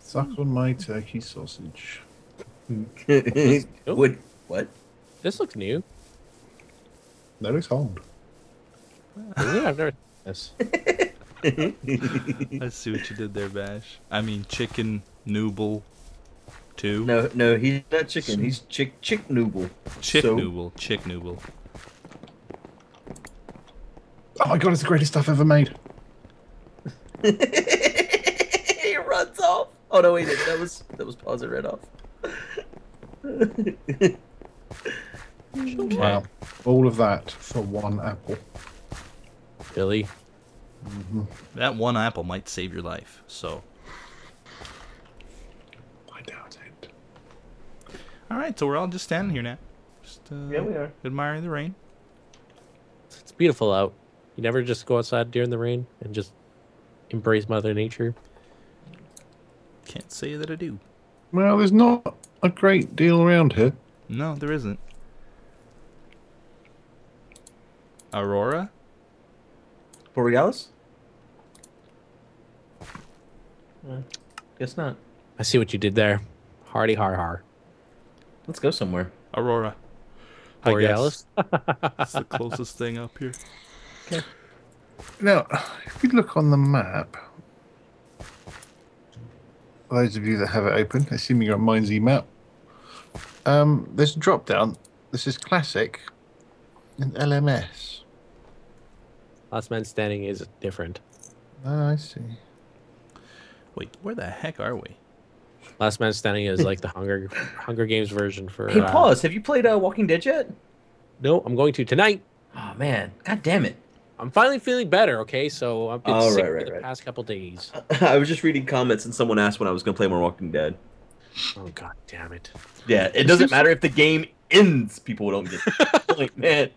Suck on my turkey sausage. Wood. What? This looks new. That looks old. Yeah, I've never seen this. I see what you did there, Baj. I mean, Chicken Noble. Two. No, no, he's not chicken. He's Chick Noble. Chick Noble. Chick Noble. Oh my god, it's the greatest stuff ever made. He runs off. Oh no, wait, that was Pause. It ran off. Okay. Wow, all of that for one apple. Really? Mm-hmm. That one apple might save your life. So. I doubt it. All right, so we're all just standing here now. Just, yeah, we are admiring the rain. It's beautiful out. You never just go outside during the rain and just embrace Mother Nature. Can't say that I do. Well, there's not a great deal around here. No, there isn't. Aurora? Borealis? Guess not. I see what you did there. Hardy har har. Let's go somewhere. Aurora. Borealis? It's the closest thing up here. Okay. Now, if you look on the map, those of you that have it open, assuming you're on MineZ map, there's a drop down. This is classic and LMS. Last man standing is different. Oh, I see. Wait, where the heck are we? Last man standing is like the Hunger Games version for. Hey, Pause. Have you played Walking Dead yet? No, I'm going to tonight. Oh man, god damn it! I'm finally feeling better. Okay, so I've been sick for the past couple days. I was just reading comments, and someone asked when I was going to play more Walking Dead. Oh god damn it! Yeah, it doesn't matter if the game ends. People don't get it. Like man.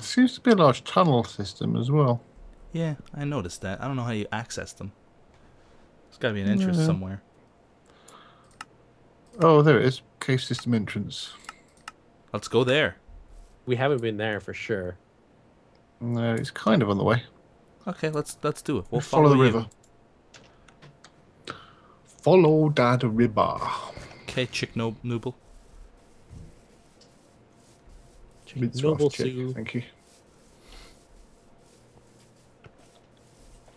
Seems to be a large tunnel system as well. Yeah, I noticed that. I don't know how you access them. There's got to be an entrance somewhere. Oh, there it is. Cave system entrance. Let's go there. We haven't been there for sure. No, it's kind of on the way. Okay, let's do it. We'll follow the river. Follow that river. Okay, Chick Noble. Noble Chew. Thank you.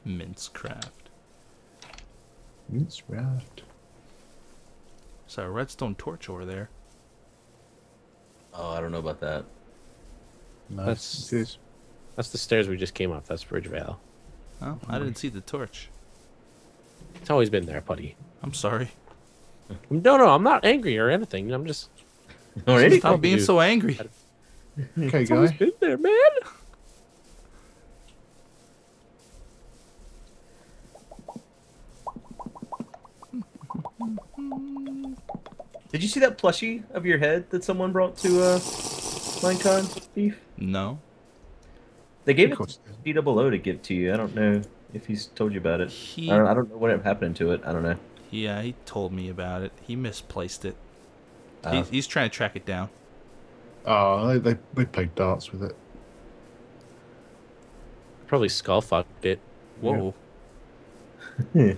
Mincecraft. There's a redstone torch over there. Oh, I don't know about that. No, that's the stairs we just came up. That's Bridgevale. Oh, I didn't see the torch. It's always been there, buddy. I'm sorry. No, I'm not angry or anything. I'm just. Stop being so angry. Okay, guys. It's been there, man. Did you see that plushie of your head that someone brought to MineCon, Beef? No. They gave it to D-double-O to give to you. I don't know if he's told you about it. I don't know what happened to it. I don't know. Yeah, he told me about it. He misplaced it. He's trying to track it down. Oh, they played darts with it. Probably skull fucked it. Whoa. Yeah.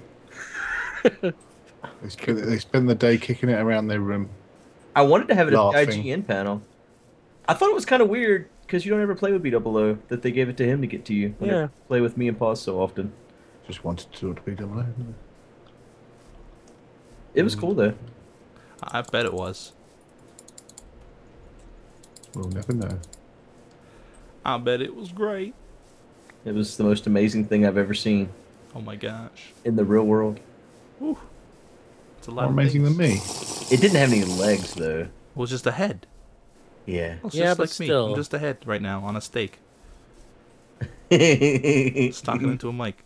They spend the day kicking it around their room. I wanted to have it at the IGN panel. I thought it was kind of weird because you don't ever play with B-double-O that they gave it to him to get to you. When they play with me and Pause so often. Just wanted to talk to B-double-O. It was cool though. I bet it was. We'll never know. I bet it was great. It was the most amazing thing I've ever seen. Oh my gosh. In the real world. Woo. It's a lot more amazing than me. It didn't have any legs though. It was just a head. Yeah. Well, yeah, just but like still. Me. I'm just a head right now on a stake. Talking into a mic.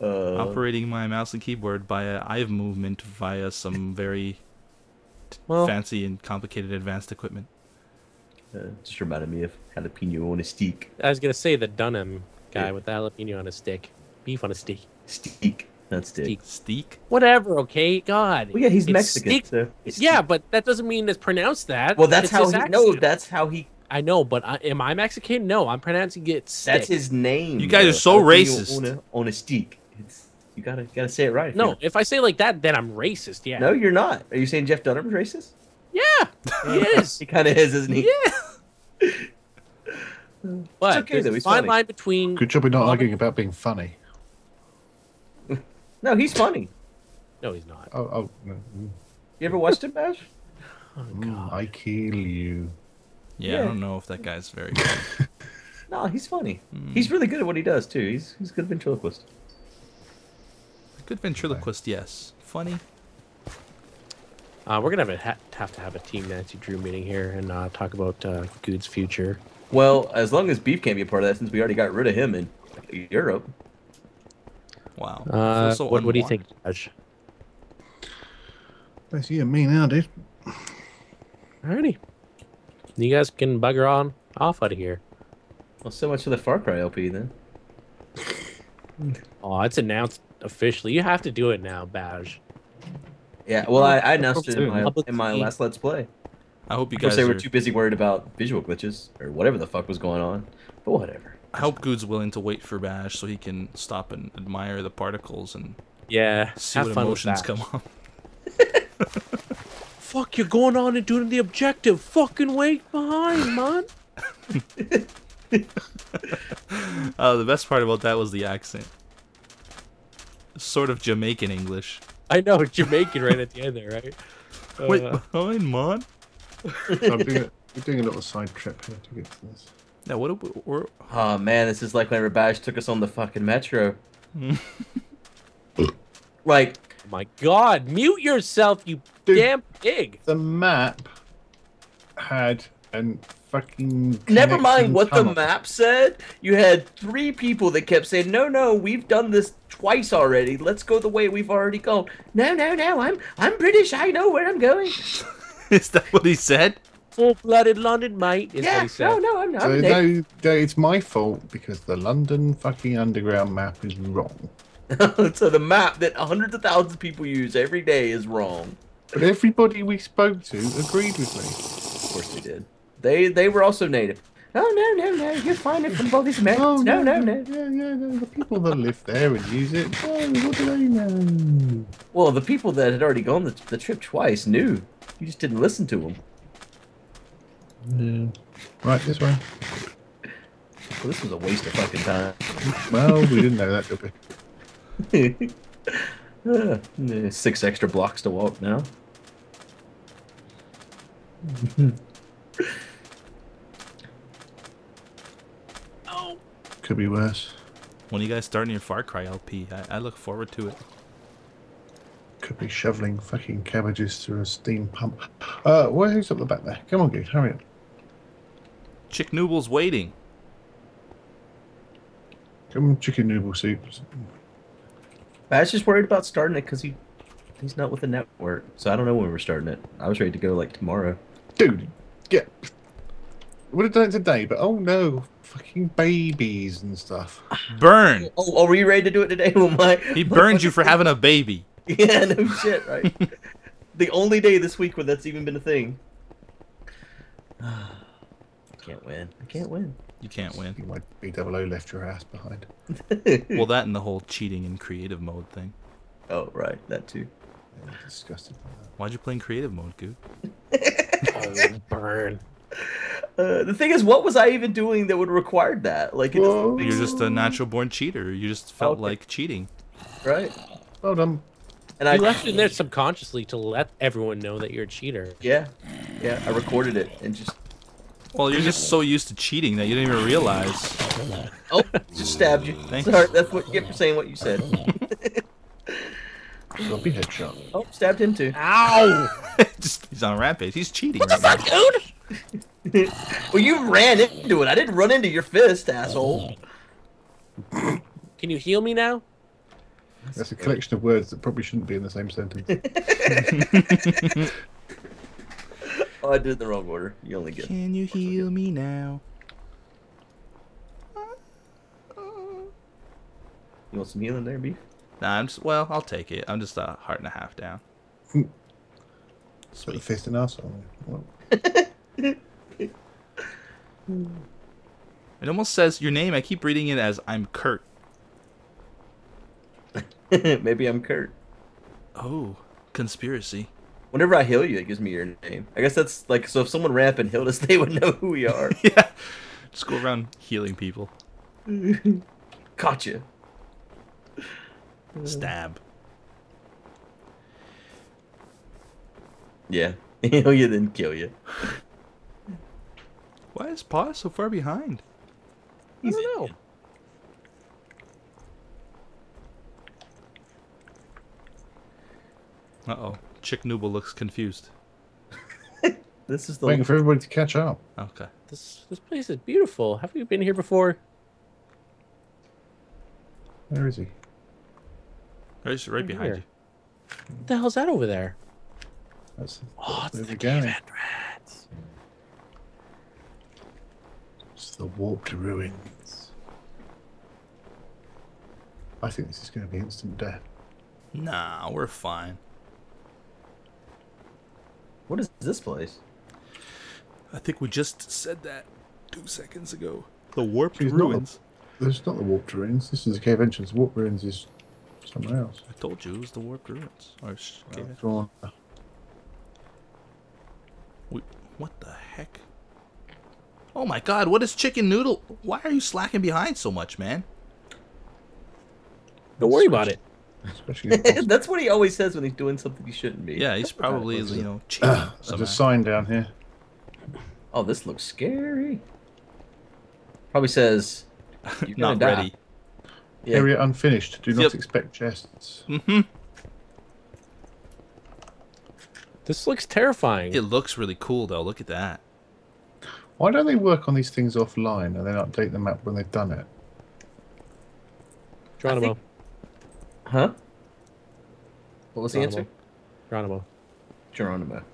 Operating my mouse and keyboard by eye movement via some very fancy and complicated advanced equipment. Just reminded me of jalapeno on a stick. I was going to say the Dunham guy with the jalapeno on a stick. Beef on a stick. Steak. Not stick. Steak? Whatever, okay? God. Well, yeah, he's Mexican. So yeah, but that doesn't mean it's pronounced that. Well, that's how he... No, that's how he... I know, but am I Mexican? No, I'm pronouncing it stick. That's his name. You guys are so racist. On a stick. It's you gotta say it right. No, if I say it like that, then I'm racist. Yeah. No, you're not. Are you saying Jeff Dunham's racist? Yeah, he is. He kind of is, isn't he? Yeah. But it's okay, there's a fine line between. Good job we're not arguing about being funny. No, he's funny. No, he's not. Oh, no. You ever watched it, Baj? Oh, God. I kill you. Yeah, yeah, I don't know if that guy's very good. No, he's funny. Mm. He's really good at what he does, too. He's a good ventriloquist. Good ventriloquist, yes. Funny. We're going to have to have a Team Nancy Drew meeting here and talk about Guude's future. Well, as long as Beef can't be a part of that, since we already got rid of him in Europe. Wow. What do you think, Baj? That's you and me now, dude. Alrighty. You guys can bugger on off out of here. Well, so much for the Far Cry LP, then. Oh, it's announced officially. You have to do it now, Baj. Yeah, well, I announced it in my last Let's Play. I hope you guys. Of course, they were too busy worried about visual glitches or whatever the fuck was going on, but whatever. I hope Guude's willing to wait for Baj so he can stop and admire the particles and see what emotions come up. Fuck, you're going on and doing the objective. Fucking wait behind, man. The best part about that was the accent. Sort of Jamaican English. I know, Jamaican right at the end there, right? Wait behind, man. We're doing a little side trip here to get to this. Now, what? Oh man, this is like when Baj took us on the fucking metro. Like, oh my God, mute yourself, you damn pig! The map had an fucking. Never mind what the map said. You had three people that kept saying, "No, no, we've done this twice already. Let's go the way we've already gone." No, no, no. I'm British. I know where I'm going. Is that what he said? Full-blooded London, mate. Is what he said. No, I'm not. So it's my fault because the London fucking underground map is wrong. So the map that hundreds of thousands of people use every day is wrong. But everybody we spoke to agreed with me. Of course they did. They were also native. Oh, no, no, no. You're fine from all these Americans. Oh, no, no, no. Yeah, yeah, no. The people that live there and use it. Oh, what do they know? Well, the people that had already gone the trip twice knew. You just didn't listen to them. Yeah. Right, this way. Well, this was a waste of fucking time. Well, we didn't know that, did we? 6 extra blocks to walk now. Oh. Could be worse. When are you guys starting your Far Cry LP? I look forward to it. Could be shoveling fucking cabbages through a steam pump. Who's up the back there? Come on, Guude, hurry up. Chick Noble's waiting. Come on, Chicken Noble soup. Baj's just worried about starting it because he's not with the network. So I don't know when we're starting it. I was ready to go like tomorrow. Dude, yeah. Would have done it today, but oh no, fucking babies and stuff. Burn. Oh, were you ready to do it today? Well, he burned you for having a baby. Yeah, no shit, right? The only day this week where that's even been a thing. I can't win. You can't win. My BOO left your ass behind. Well, that and the whole cheating in creative mode thing. Oh, right, that too. Yeah, I'm disgusted by that. Why'd you play in creative mode, Guude? Oh, burn. The thing is, what was I even doing that would require that? Like, you're just a natural-born cheater. You just felt like cheating. Right. Well done. And I left it in there subconsciously to let everyone know that you're a cheater. Yeah, yeah. I recorded it and just. Well, you're just so used to cheating that you didn't even realize. Oh, just stabbed you. Thanks. Sorry, that's what you get for saying what you said. Don't be headshot. Oh, stabbed him too. Ow! He's on a rampage. He's cheating. What the fuck, dude? Well, you ran into it. I didn't run into your fist, asshole. Can you heal me now? That's a collection of words that probably shouldn't be in the same sentence. Oh, I did it in the wrong order. You only get. Can you heal me now? You want some healing there, Beef? Nah, well, I'll take it. I'm just a heart and a half down. Sweet. Fist and asshole. It almost says your name. I keep reading it as I'm Kurt. Maybe I'm Kurt. Oh, conspiracy. Whenever I heal you, it gives me your name. I guess that's like, so if someone ran up and healed us, they would know who we are. Yeah. Just go around healing people. Gotcha. Stab. Yeah. Heal you, then kill you. Why is Pause so far behind? I don't know. Uh-oh. Chick Noble looks confused. This is the waiting for everybody to catch up. Okay. This place is beautiful. Have we been here before? Where is he? He's right behind you. What the hell's that over there? That's, oh, it's the cave entrance. It's the Warped Ruins. I think this is going to be instant death. Nah, we're fine. What is this place? I think we just said that 2 seconds ago. The Warped Ruins. There's not the Warped Ruins. This is the cave entrance. The Warped Ruins is somewhere else. I told you it was the Warped Ruins. Or cave entrance. What the heck? Oh my god, what is Chicken Noodle? Why are you slacking behind so much, man? Don't worry about it. That's what he always says when he's doing something he shouldn't be. Yeah, he's probably, you know, cheating. There's a sign down here. Oh, this looks scary. Probably says, you're not ready. Yeah. Area unfinished. Do not expect chests. Mm-hmm. This looks terrifying. It looks really cool, though. Look at that. Why don't they work on these things offline and then update the map when they've done it? Geronimo. Huh? What was the answer? Geronimo. Geronimo.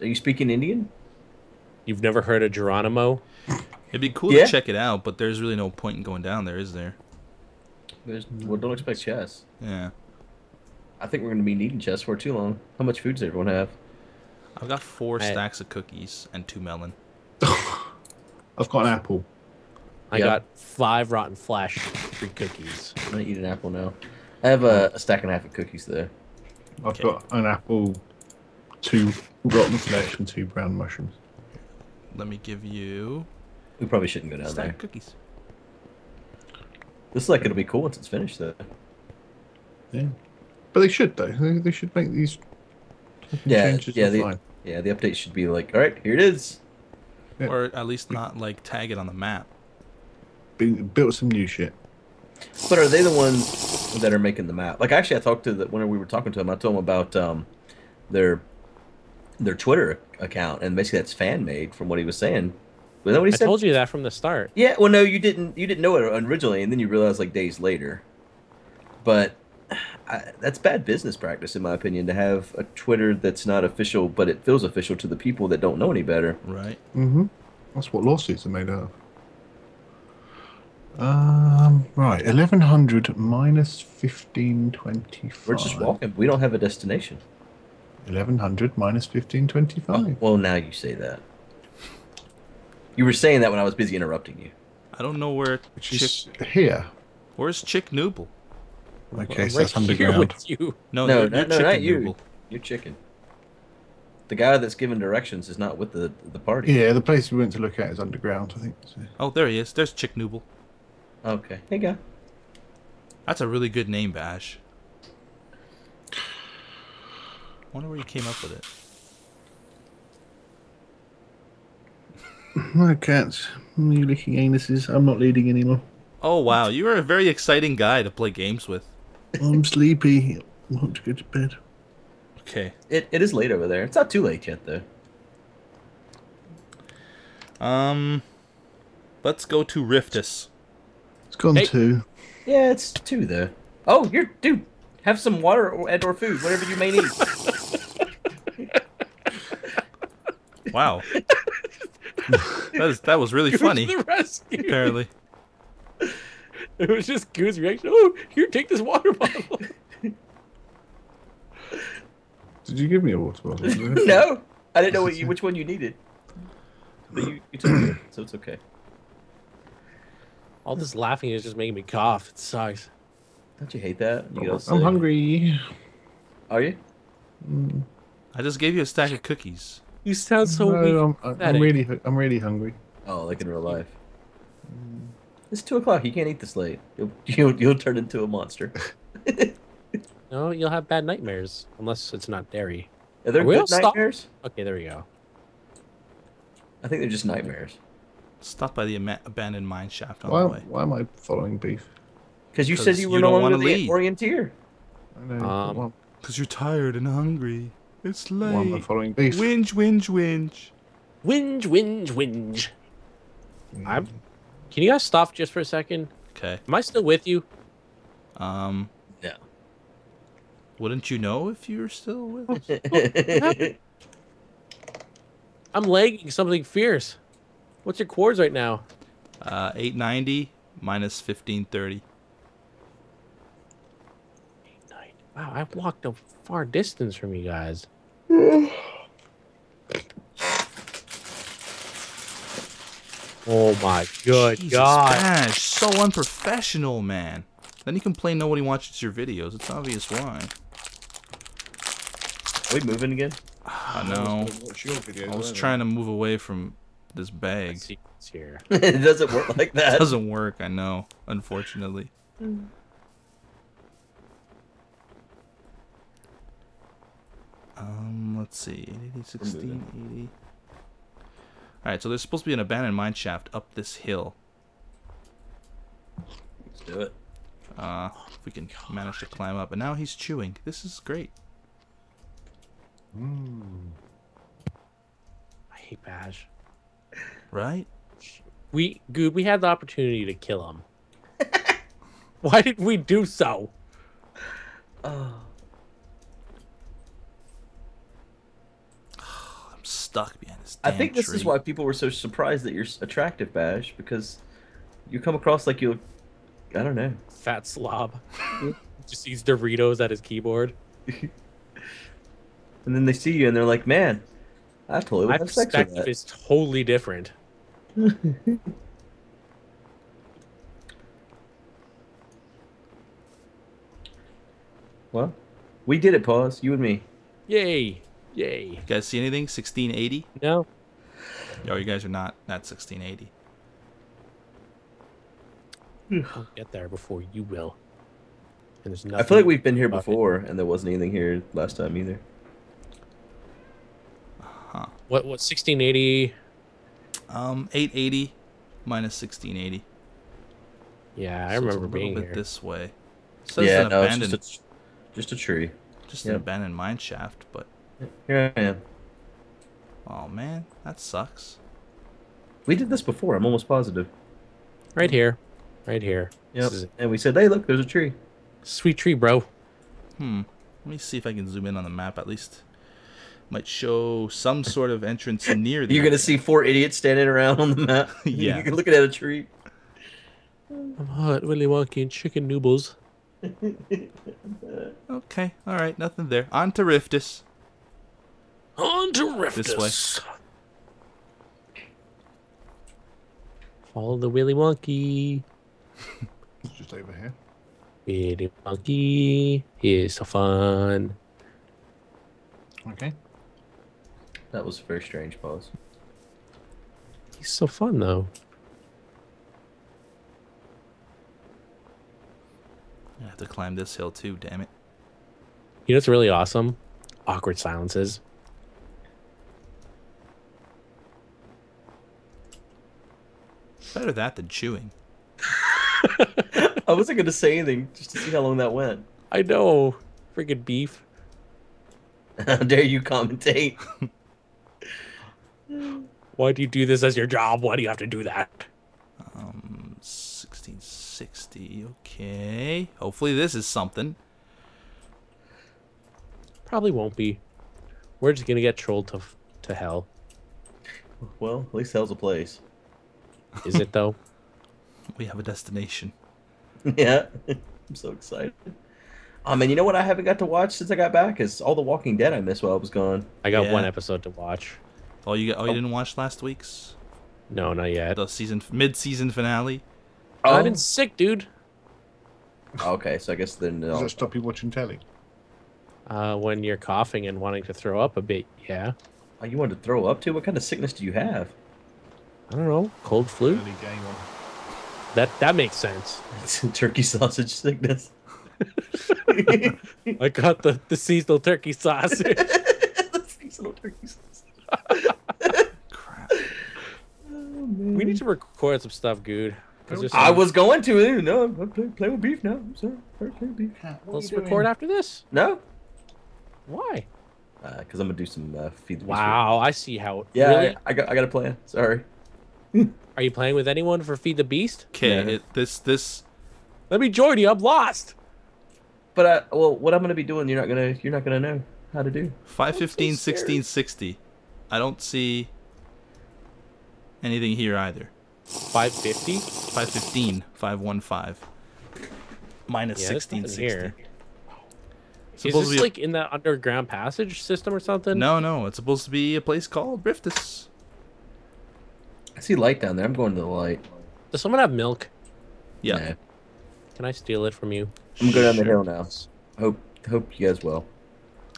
Are you speaking Indian? You've never heard of Geronimo? It'd be cool to check it out, but there's really no point in going down there, is there? Well, don't expect chests. Yeah. I think we're going to be needing chests for too long. How much food does everyone have? I've got 4 stacks of cookies and 2 melon. I've got an apple. I got 5 rotten flesh, 3 cookies. I'm going to eat an apple now. I have a stack and a half of cookies there. I've got an apple, 2 rotten flesh, and 2 brown mushrooms. Let me give you... We probably shouldn't go down there. Stack cookies. This is like, it'll be cool once it's finished, though. Yeah. But they should, though. They should make these changes. The update should be like, all right, here it is. Yeah. Or at least not, like, tag it on the map. Built some new shit. But are they the ones that are making the map? Like, actually, I talked to when we were talking to them, I told them about their Twitter account, and basically that's fan-made from what he was saying. Was that what he said? I told you that from the start. Yeah, well, no, you didn't. You didn't know it originally, and then you realized, like, days later. But... that's bad business practice, in my opinion, to have a Twitter that's not official, but it feels official to the people that don't know any better. Right. Mm-hmm. That's what lawsuits are made of. Right. 1100 minus 1525. We're just walking. We don't have a destination. 1100 minus 1525. Well, now you say that. You were saying that when I was busy interrupting you. I don't know where. Which is here. Where's Chick Noble? Okay, well, so that's underground. You. No, not you. Noodle. You're Chicken. The guy that's giving directions is not with the party. Yeah, the place we went to look at is underground, I think. So. Oh, there he is. There's Chick Noble. Okay. Hey, guy. That's a really good name, Baj. I wonder where you came up with it. My cats. You licking anuses. I'm not leading anymore. Oh, wow. You are a very exciting guy to play games with. I'm sleepy. I want to go to bed. Okay. It is late over there. It's not too late yet, though. Let's go to Riftus. It's gone 2. Yeah, it's 2, though. Oh, dude, have some water and/or food, whatever you may need. Wow. That was really funny. The rescue. Apparently. It was just Goode's reaction. Oh, here, take this water bottle. Did you give me a water bottle? No, I didn't know which one you needed. But you took it, so it's okay. All this laughing is just making me cough. It sucks. Don't you hate that? You I'm hungry. Are you? Mm. I just gave you a stack of cookies. You sound so weak. I'm really hungry. Oh, like in real life. Mm. It's 2 o'clock. You can't eat this late. You'll turn into a monster. No, you'll have bad nightmares unless it's not dairy. Are there good nightmares? Okay, there we go. I think they're just nightmares. Stop by the abandoned mine shaft on the way. Why am I following Beef? Because you said you were no longer the orienteer. I know. Because you're tired and hungry. It's late. Why am I following Beef? Whinge, whinge, whinge. Whinge, whinge, whinge. Can you guys stop just for a second? Okay. Am I still with you? No. Wouldn't you know if you were still with us? I'm lagging something fierce. What's your cords right now? 890 minus 1530. 890. Wow, I've walked a far distance from you guys. Oh my good God. Gosh, so unprofessional, man. Then you complain nobody watches your videos. It's obvious why. Are we moving again? I know. I was trying to move away from this bag. It's here. It doesn't work like that. It doesn't work, I know, unfortunately. Let's see. 80, 16, 80. Alright, so there's supposed to be an abandoned mine shaft up this hill. Let's do it. If we can manage to climb up. And now he's chewing. This is great. Mm. I hate Baj. Right? Dude, we had the opportunity to kill him. Why did we do so? I'm stuck behind this damn tree. I think this is why people were so surprised that you're attractive, Baj, because you come across like you look, I don't know. Fat slob. Just eats Doritos at his keyboard. And then they see you and they're like, man, I totally would have sex with that. My perspective is totally different. Well, we did it, Pause. You and me. Yay. Yay. You guys see anything? 1680? No. No, you guys are not at 1680. I'll get there before you will. And there's nothing. I feel like we've been here before and there wasn't anything here last time either. What 1680? 880 minus 1680. Yeah, I remember being here. This way. So yeah, an abandoned, it's just a tree. Just an abandoned mine shaft, but here I am. Oh man, that sucks. We did this before, I'm almost positive. Right here. Right here. Yep. And we said, hey look, there's a tree. Sweet tree, bro. Let me see if I can zoom in on the map at least. Might show some sort of entrance near the You're going to see four idiots standing around on the map. Yeah. You're looking at a tree. I'm hot, Willy Wonka, and Chick Nobles. Okay, all right, nothing there. On to Riftus. On to Riftus. This way. Follow the Willy Wonka. It's just over here. Willy Wonka is so fun. Okay. That was a very strange pause. He's so fun, though. I have to climb this hill, too, damn it. You know what's really awesome? Awkward silences. Better that than chewing. I wasn't going to say anything just to see how long that went. I know. Freaking Beef. How dare you commentate? Why do you do this as your job? Why do you have to do that? 1660. Okay. Hopefully this is something. Probably won't be. We're just gonna get trolled to hell. Well, at least hell's a place. Is it though? We have a destination. Yeah. I'm so excited. I mean, you know what I haven't got to watch since I got back is all the Walking Dead I missed while I was gone. I got one episode to watch. Oh, you didn't watch last week's? No, not yet. The mid-season finale. Oh. I've been sick, dude. Okay, so I guess then... Does that stop you watching telly? When you're coughing and wanting to throw up a bit, yeah. Oh, you want to throw up too? What kind of sickness do you have? I don't know. Cold flu? Really game on. That makes sense. It's turkey sausage sickness. I got the seasonal turkey sausage. The seasonal turkey sausage. Crap. Oh, man. We need to record some stuff, Guude. I was going to. No, I'm playing with beef now. I'm sorry. I'm playing beef. Let's record after this. No. Why? Because I'm going to do some Feed the Beast. Wow, I see how... Yeah, really? I got a plan. Sorry. Are you playing with anyone for Feed the Beast? Okay, no. Let me join you. I'm lost. But well, what I'm going to be doing, you're not going to know how to do. 515, so 1660. I don't see anything here either. 550? 515. 515. Minus 1660. Is this like in the underground passage system or something? No, no. It's supposed to be a place called Riftus. I see light down there. I'm going to the light. Does someone have milk? Yeah. Nah. Can I steal it from you? I'm going down the hill now. Hope you guys will.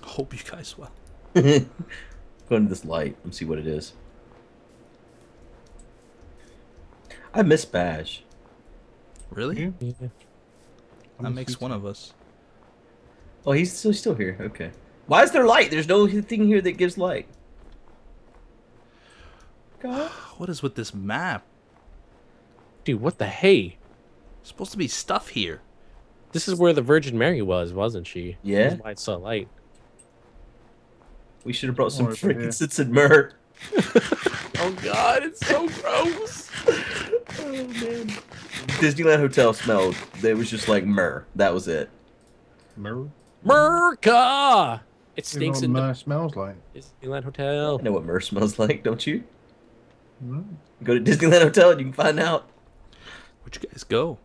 Hope you guys will. Going to this light and see what it is. I miss Baj. Really? Yeah. That makes one of us. Oh, he's still here. Okay. Why is there light? There's no thing here that gives light. God. What is with this map? Dude, what the hey? There's supposed to be stuff here. This is where the Virgin Mary was, wasn't she? Yeah. That's why it's so light. We should have brought some frankincense and myrrh. Oh, God, it's so gross. Oh, man. Disneyland Hotel smelled. It was just like myrrh. That was it. Myrrh? Myrrh! It stinks in myrrh smells like. Disneyland Hotel. I know what myrrh smells like, don't you? No. Go to Disneyland Hotel and you can find out. Where'd you guys go?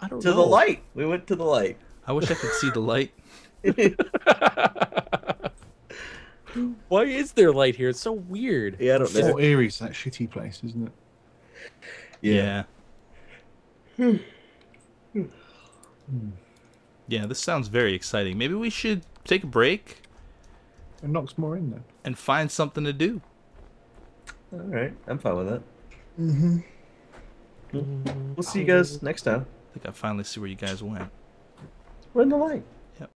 I don't know. To the light. We went to the light. I wish I could see the light. Why is there light here? It's so weird. Yeah, I don't know. Fort Erie's that shitty place, isn't it? Yeah. Yeah, this sounds very exciting. Maybe we should take a break. And knock some more in there. And find something to do. All right, I'm fine with that. Mm-hmm. We'll see you guys next time. I think I finally see where you guys went. We're in the light.